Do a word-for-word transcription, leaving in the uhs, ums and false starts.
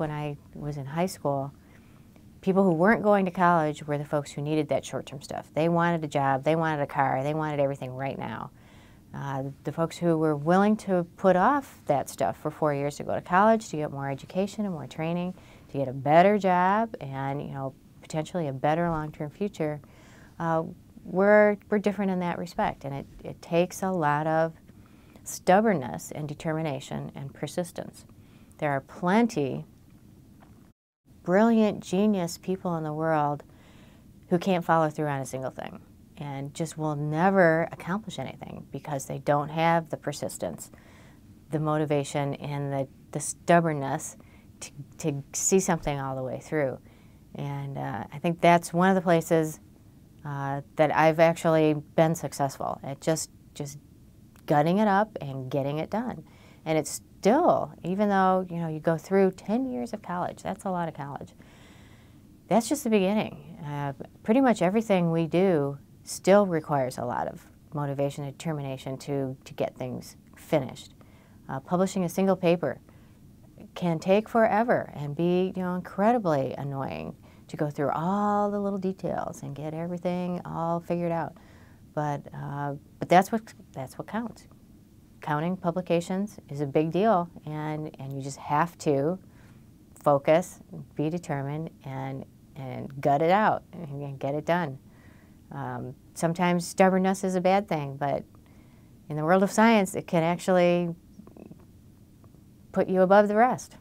when I was in high school, people who weren't going to college were the folks who needed that short-term stuff. They wanted a job, they wanted a car, they wanted everything right now. Uh, the folks who were willing to put off that stuff for four years to go to college, to get more education and more training, to get a better job and, you know, potentially a better long-term future, uh, we're, we're different in that respect. And it, it takes a lot of stubbornness and determination and persistence. There are plenty brilliant, genius people in the world who can't follow through on a single thing and just will never accomplish anything because they don't have the persistence, the motivation, and the, the stubbornness to, to see something all the way through. And uh, I think that's one of the places uh, that I've actually been successful at just, just gutting it up and getting it done. And it's still, even though, you know, you go through ten years of college, that's a lot of college. That's just the beginning. Uh, pretty much everything we do still requires a lot of motivation and determination to, to get things finished. Uh, publishing a single paper can take forever and be, you know, incredibly annoying to go through all the little details and get everything all figured out. But, uh, but that's what, that's what counts. Counting publications is a big deal, and, and you just have to focus, be determined, and, and gut it out and, and get it done. Um, sometimes stubbornness is a bad thing, but in the world of science, it can actually put you above the rest.